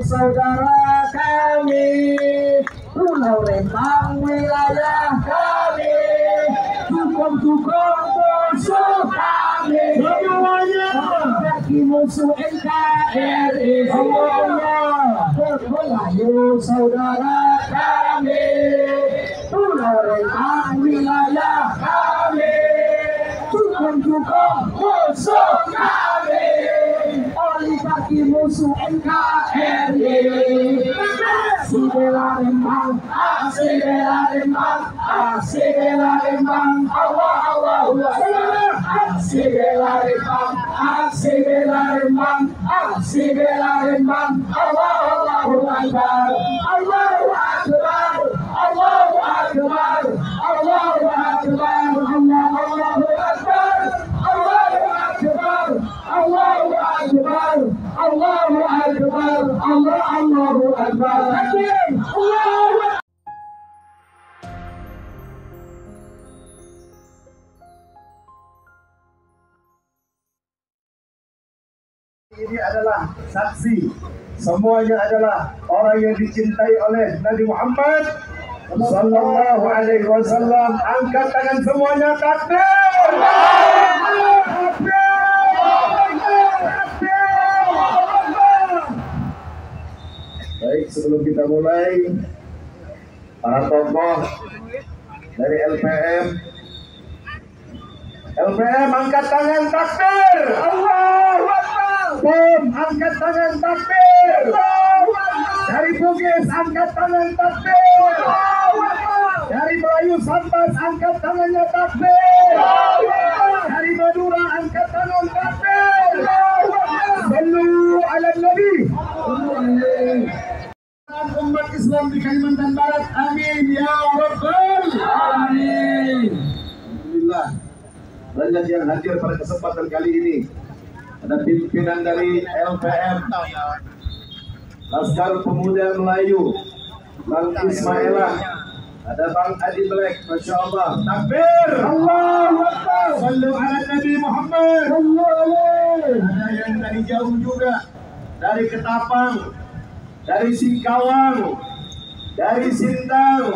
Saudara kami, Pulau Rempang wilayah kami, dukung musuh kami, semuanya bagi musuh NKRI, semuanya Melayu saudara kami, Pulau Rempang wilayah kami, dukung musuh kami, oleh kaki musuh NKRI. Aksi bela Rempang, aksi bela Rempang, aksi bela Rempang, Allah Allah Allah. Aksi bela Rempang, aksi bela Rempang, aksi bela Rempang, Allah Allah Allah. Allahu Akbar, Allahu Akbar, Allahu Akbar, Allahu Akbar. Allahu Akbar, Allahu Akbar, Allahu Akbar. Ini adalah saksi, semuanya adalah orang yang dicintai oleh Nabi Muhammad sallallahu alaihi wasallam. Angkat tangan semuanya, takbir. Baik, sebelum kita mulai, para tokoh dari LPM angkat tangan takbir. Allahu Akbar. POM angkat tangan takbir. Allahu Akbar. Dari Bugis angkat tangan takbir. Allahu Akbar. Dari Melayu Sambas angkat tangannya takbir. Allahu Akbar. Dari Madura angkat tangan takbir. Allahu Akbar. Sallu ala Nabi. Umat Islam di Kalimantan Barat, amin ya Rabbal alamin. Alhamdulillah, banyak yang hadir pada kesempatan kali ini. Ada pimpinan dari LPM Laskar Pemuda Melayu, Bang Ismailah, ada Bang Adi Black, masya Allah. Takbir, Allahu Akbar. Sallu ala Nabi Muhammad. Ada yang dari jauh juga, dari Ketapang, dari Singkawang, dari Sintang,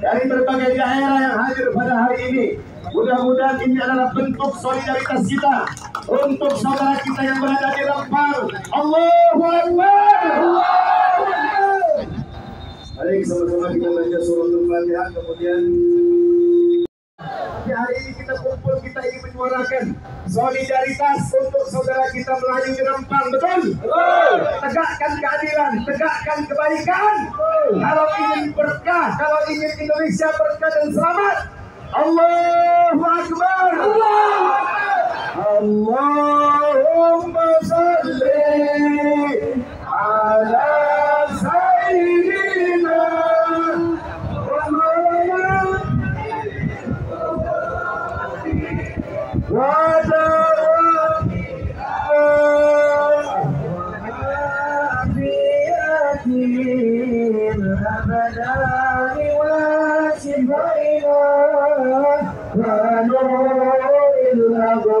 dari berbagai daerah yang hadir pada hari ini. Mudah-mudahan ini adalah bentuk solidaritas kita untuk saudara kita yang berada di Rempang. Allahu Akbar. Baik, sama-sama kita baca suratul Fatihah, kemudian di hari ini kita kumpul, kita ingin menyuarakan solidaritas untuk saudara kita Melayu di Rempang, betul? Tegakkan keadilan, tegakkan kebaikan. Kalau ingin berkah, kalau ingin Indonesia berkah dan selamat. Allahu Akbar. Allahumma salli ala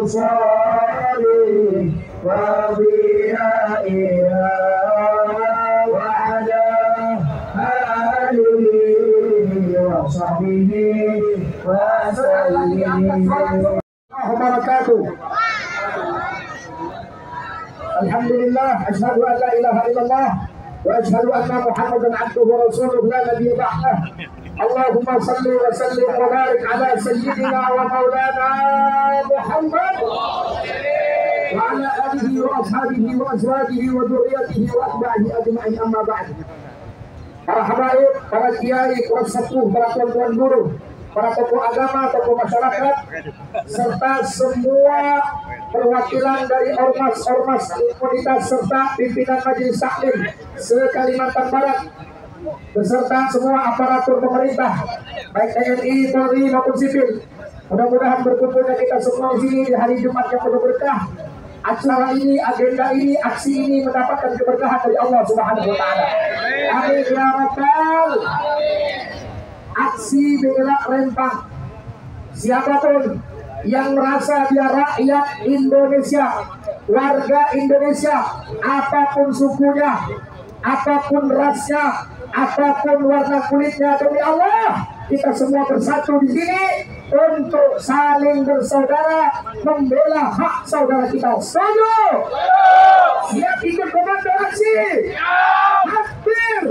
صالي وضيائها وعلى آله وصحبه وسلم وبركاته. الحمد لله، أشهد أن لا إله إلا الله وأشهد أن محمدا عبده ورسوله لا نبي بعده. اللهم صل وسلم وبارك على سيدنا ومولانا محمد وعلى آله وأصحابه وأزواجه وذريته وأتباعه أجمعين. أما بعد. Para habaib, para kiai, para sepuh, para tuan-tuan guru, para tokoh agama, tokoh masyarakat, serta semua perwakilan dari ormas-ormas komunitas serta pimpinan majelis taklim se-Kalimantan Barat, beserta semua aparatur pemerintah baik TNI, Polri maupun sipil. Mudah-mudahan berkumpulnya kita semua di sini di hari Jumat yang penuh berkah. Acara ini, agenda ini, aksi ini mendapatkan keberkahan dari Allah Subhanahu wa Ta'ala. Amin ya Rabbal. Aksi bela Rempang siapapun yang merasa dia rakyat Indonesia, warga Indonesia, apapun sukunya, apapun rasnya, apapun warna kulitnya. Demi Allah, kita semua bersatu di sini untuk saling bersaudara, membela hak saudara kita. Setuju? Siap ikut komando aksi? Hampir.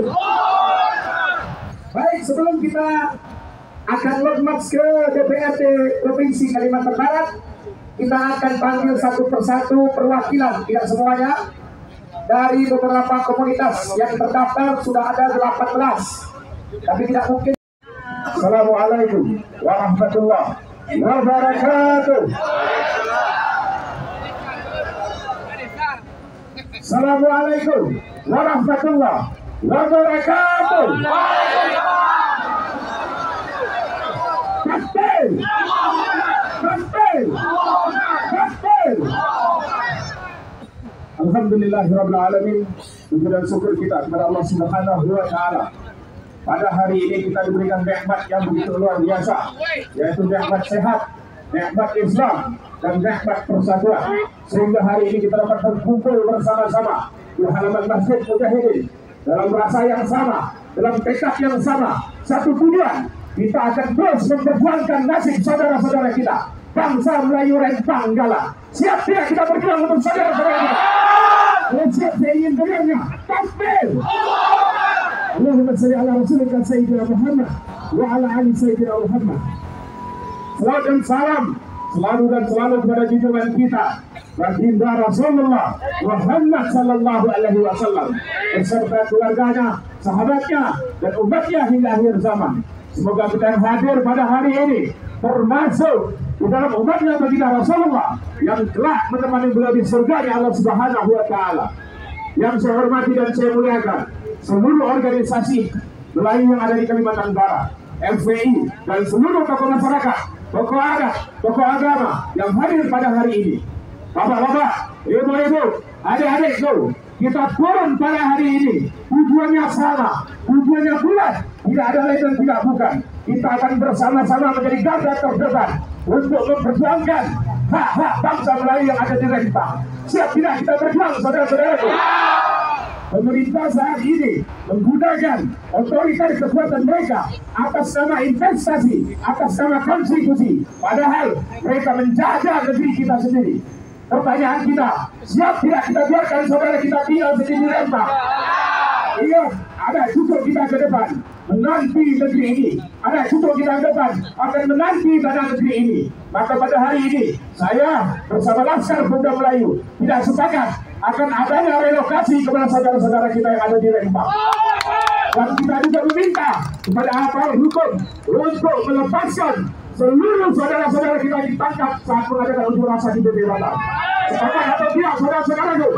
Baik, sebelum kita akan lompat ke DPRT Provinsi Kalimantan Barat, kita akan panggil satu persatu perwakilan, tidak semuanya, dari beberapa komunitas yang terdaftar sudah ada 18, tapi tidak mungkin. Assalamualaikum warahmatullahi wabarakatuh. Assalamualaikum warahmatullahi wabarakatuh. Alhamdulillahirrabbilalamin. Puji dan syukur kita kepada Allah Subhanahu wa Ta'ala. Pada hari ini kita diberikan nikmat yang begitu luar biasa, yaitu nikmat sehat, nikmat Islam, dan nikmat persatuan. Sehingga hari ini kita dapat berkumpul bersama-sama di halaman masjid Udhahirin dalam rasa yang sama, dalam tekad yang sama, satu tujuan. Kita akan terus memperjuangkan nasib saudara-saudara kita, bangsa Melayu Rempang Galang. Siap tidak kita berjuang untuk saudara-saudara kita? Siap, saya ingin dengarnya. Takbir. Allahumma shalli ala rasulika sayyidina Muhammad wa ala ali sayyidina Muhammad. Salam dan salam selalu dan selalu kepada junjungan kita baginda Rasulullah Muhammad sallallahu alaihi wasallam beserta keluarganya, sahabatnya, dan umatnya hingga akhir zaman. Semoga kita yang hadir pada hari ini termasuk di dalam umatnya baginda Rasulullah yang telah menemani beliau di surga di Allah Subhanahu wa Ta'ala. Yang saya hormati dan saya muliakan seluruh organisasi Melayu yang ada di Kalimantan Barat, FPI, dan seluruh tokoh masyarakat, tokoh adat, tokoh agama yang hadir pada hari ini. Bapak-bapak, ibu-ibu, adik-adikku, kita turun pada hari ini, tujuannya sama, tujuannya bulat, tidak ada lain dan tidak bukan. Kita akan bersama-sama menjadi garda terdepan untuk memperjuangkan hak-hak bangsa Melayu yang ada di Rempang. Siap tidak kita berjuang, saudara-saudaraku? Pemerintah saat ini menggunakan otoritas kekuatan mereka atas nama investasi, atas nama konstitusi, padahal mereka menjajah negeri kita sendiri. Pertanyaan kita, siap tidak kita biarkan saudara kita tinggal sendiri di Rempang? Iya, ada cukup kita ke depan menanti negeri ini, ada cukup kita ke depan akan menanti tanah negeri ini. Maka pada hari ini saya bersama Laskar Pemuda Melayu tidak sepakat akan adanya relokasi kepada saudara-saudara kita yang ada di Rempang. Dan kita juga meminta kepada aparat hukum untuk melepaskan seluruh saudara-saudara kita ditangkap saat mengadakan unjuk rasa di DPRT. Sepakat atau tidak, saudara-saudara itu?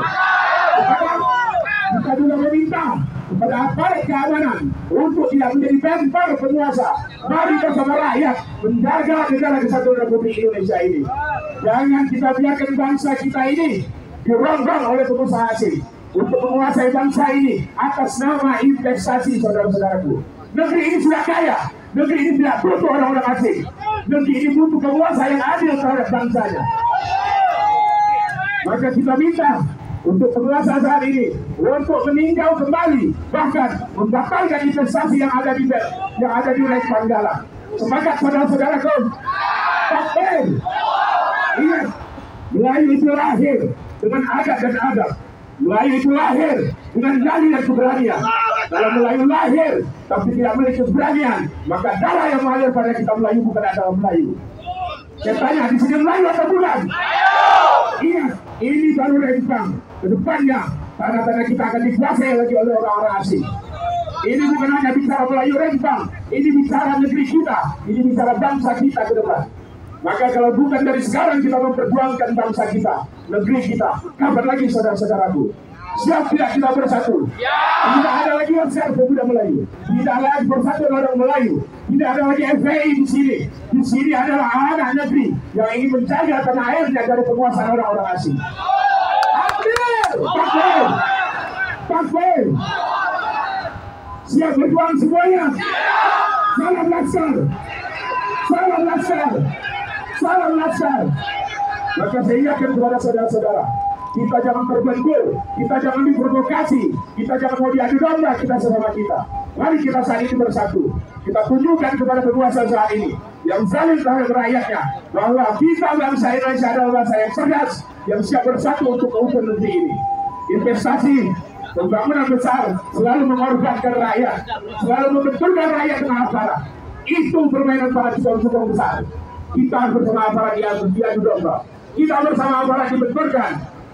Kita juga meminta kepada aparat keamanan untuk tidak menjadi bemper penguasa. Mari bersama rakyat menjaga negara kesatuan Republik Indonesia ini. Jangan kita biarkan bangsa kita ini dirongrong oleh pengusaha asing untuk menguasai bangsa ini atas nama investasi, saudara-saudaraku. Negeri ini sudah kaya. Negeri ini tidak butuh orang-orang asing. Negeri ini butuh penguasa yang adil terhadap bangsanya. Maka kita minta untuk penguasa saat ini untuk meninjau kembali, bahkan membatalkan investasi yang ada di Rempang Galang. Semangat saudara-saudaraku. Takbir. Ingat, Melayu itu lahir dengan adat dan adab. Melayu itu lahir dengan nyali dan keberanian. Kalau Melayu lahir tapi tidak memiliki keberanian, maka darah yang mengalir pada kita Melayu bukan adalah Melayu. Saya tanya, di sini Melayu atau bukan? Iya, ini baru Rempang. Kedepannya tanah-tanah kita akan dikuasai lagi oleh orang-orang asing. Ini bukan hanya bicara Melayu Rempang, ini bicara negeri kita, ini bicara bangsa kita ke depan. Maka kalau bukan dari sekarang kita memperjuangkan bangsa kita, negeri kita, kapan lagi saudara-saudaraku? Siap tidak kita bersatu? Tidak ada lagi Laskar Pemuda Melayu, tidak ada lagi persatuan orang Melayu, tidak ada lagi FPI di sini. Di sini adalah anak negeri yang ingin menjaga tanah airnya dari penguasaan orang-orang asing. Takbir! Takbir! Siap berjuang semuanya. Salam Laskar! Salam Laskar! Salam Laskar. Maka saya ingatkan kepada saudara-saudara, kita jangan terbentur, kita jangan diprovokasi, kita jangan mau diadu domba kita sesama kita. Mari kita saat ini bersatu. Kita tunjukkan kepada kekuasaan saat ini yang zalim terhadap rakyatnya bahwa kita bangsa Indonesia adalah bangsa yang cerdas, yang siap bersatu untuk keutuhan negeri ini. Investasi pembangunan besar selalu mengorbankan rakyat, selalu membenturkan rakyat dengan aparat. Itu permainan para disuruh besar. Kita bersama aparat diadu domba. Kita bersama aparat dibenturkan.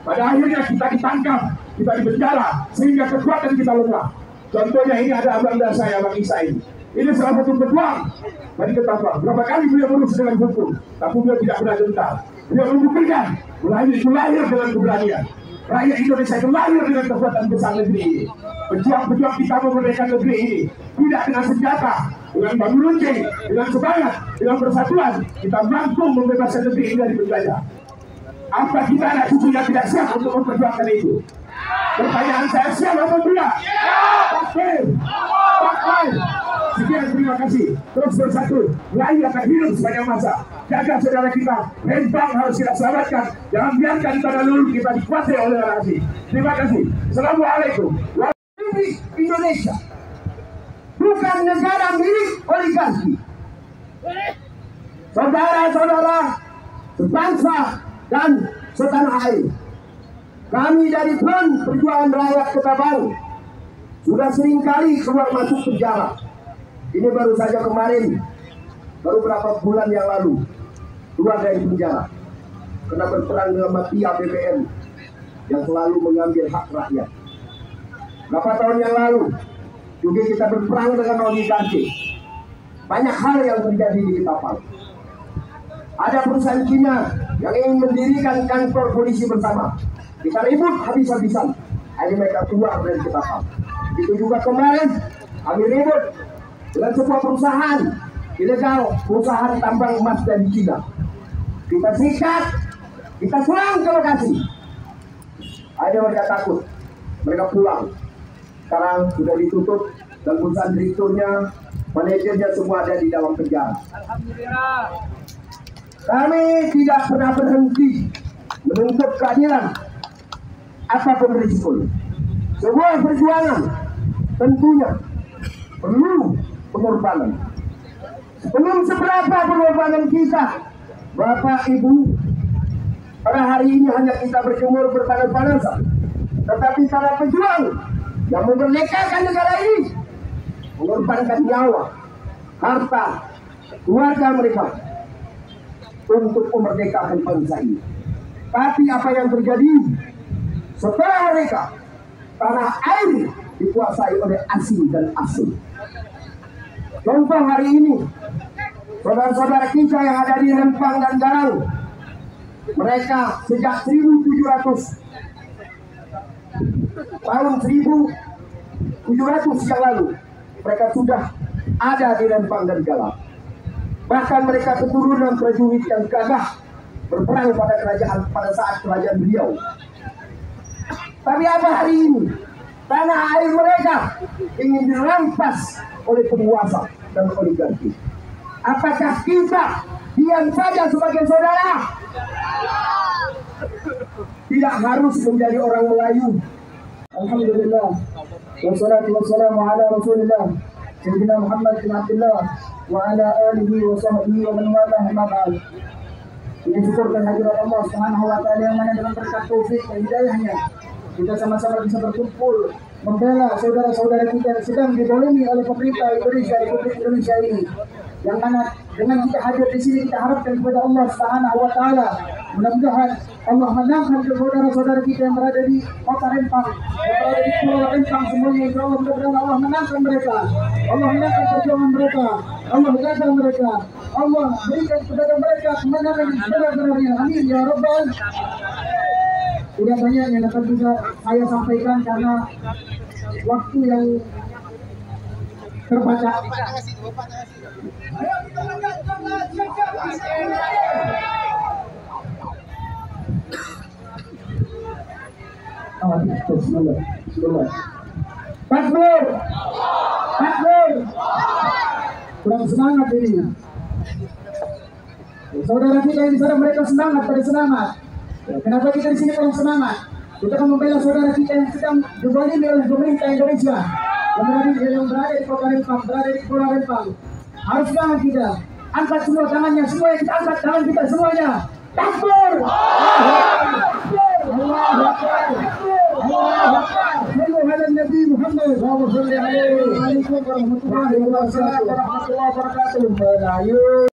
Pada akhirnya kita ditangkap, kita dipenjara, sehingga kekuatan kita lemah. Contohnya ini ada abang dan saya, Bang Isai. Ini salah satu pejuang dari Ketapang. Berapa kali beliau berurus dengan hukum, tapi beliau tidak pernah gentar. Beliau membuktikan, lahir dengan keberanian. Rakyat Indonesia itu lahir dengan kekuatan besar negeri ini. Pejuang-pejuang kita memerdekakan negeri ini tidak dengan senjata, dengan bambu runcing, dengan semangat, dengan persatuan. Kita mampu membebaskan negeri ini dari penjajah. Apa kita anak cucu yang tidak siap untuk memperjuangkan itu? Pertanyaan saya, siap atau tidak? Takbir! Takbir! Sekian, terima kasih. Terus bersatu, rakyat akan hidup sepanjang masa. Jaga saudara kita, Rempang harus kita selamatkan. Jangan biarkan tanah leluhur kita dikuasai oleh orang asing. Terima kasih. Assalamualaikum. Republik Indonesia bukan negara milik oligarki. Saudara-saudara, sebangsa dan setanah air, kami dari Front Perjuangan Rakyat Ketapang sudah seringkali keluar masuk penjara. Ini baru saja kemarin, baru berapa bulan yang lalu keluar dari penjara karena berperang dengan mati APBN yang selalu mengambil hak rakyat. Berapa tahun yang lalu juga kita berperang dengan oligarki. Banyak hal yang terjadi di Ketapang. Ada perusahaan Cina yang ingin mendirikan kantor polisi bersama. Kita ribut habis-habisan. Akhirnya mereka keluar dari Ketapang. Itu juga kemarin kami ribut dengan sebuah perusahaan ilegal, perusahaan tambang emas dari Cina. Kita sikat, kita pulang ke lokasi. Ada mereka takut, mereka pulang. Sekarang sudah ditutup dan perusahaan direkturnya, manajernya semua ada di dalam penjara. Alhamdulillah. Kami tidak pernah berhenti menuntut keadilan apapun risiko. Sebuah perjuangan tentunya perlu pengorbanan. Belum seberapa pengorbanan kita, Bapak Ibu. Pada hari ini hanya kita berjemur berpanas-panasan, tetapi para pejuang yang memerdekakan negara ini mengorbankan nyawa, harta, keluarga mereka untuk memerdekakan bangsa ini. Tapi apa yang terjadi setelah mereka, tanah air dikuasai oleh asing dan asing. Contoh hari ini, saudara-saudara kita yang ada di Rempang dan Galang, mereka sejak 1700 yang lalu, mereka sudah ada di Rempang dan Galang. Bahkan mereka keturunan prajurit yang gagah berperang pada kerajaan pada saat kerajaan beliau. Tapi apa hari ini? Tanah air mereka ingin dirampas oleh penguasa dan oligarki. Apakah kita diam saja sebagai saudara? Tidak harus menjadi orang Melayu. Alhamdulillah. Wassalatu wassalamu ala Rasulillah. Sayyidina Muhammad bin Abdullah. Wa'ala alihi wa sahbihi wa man walah ma'al. Kita syukurkan hadirat Allah Subhanahu wa ta'ala yang mana dengan berkat taufik dan hidayahnya kita sama-sama bisa berkumpul membela saudara-saudara kita yang sedang didolimi oleh pemerintah Indonesia, Republik Indonesia ini, yang mana dengan kita hadir di sini kita harapkan kepada Allah Subhanahu wa ta'ala mudah-mudahan Allah menangkan saudara-saudara kita yang berada di kota Rempang, yang berada di pulau Rempang semuanya. Insya Allah mudah-mudahan Allah menangkan mereka, Allah menangkan perjuangan mereka, Allah gagal mereka, Allah berikan kepada mereka kemenangan yang sebenar-benarnya. Amin ya Rabbal. Sudah banyak yang dapat bisa saya sampaikan karena waktu yang terbaca. Takbir! Takbir! Kurang semangat ini. Saudara kita yang di sana mereka semangat, pada semangat. Kenapa kita di sini kurang semangat? Kita akan membela saudara kita yang sedang dibalimi oleh pemerintah Indonesia yang berada di kota Rempang, berada di pulau Rempang. Harus banget kita angkat semua tangannya, semua yang kita angkat tangan kita semuanya. Takbir! Allahu Akbar! Allahu Akbar! Sallallahu Nabi Muhammad sallallahu alaihi wasallam. Warahmatullahi wabarakatuh.